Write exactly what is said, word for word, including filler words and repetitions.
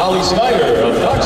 Holly Snyder of Doctor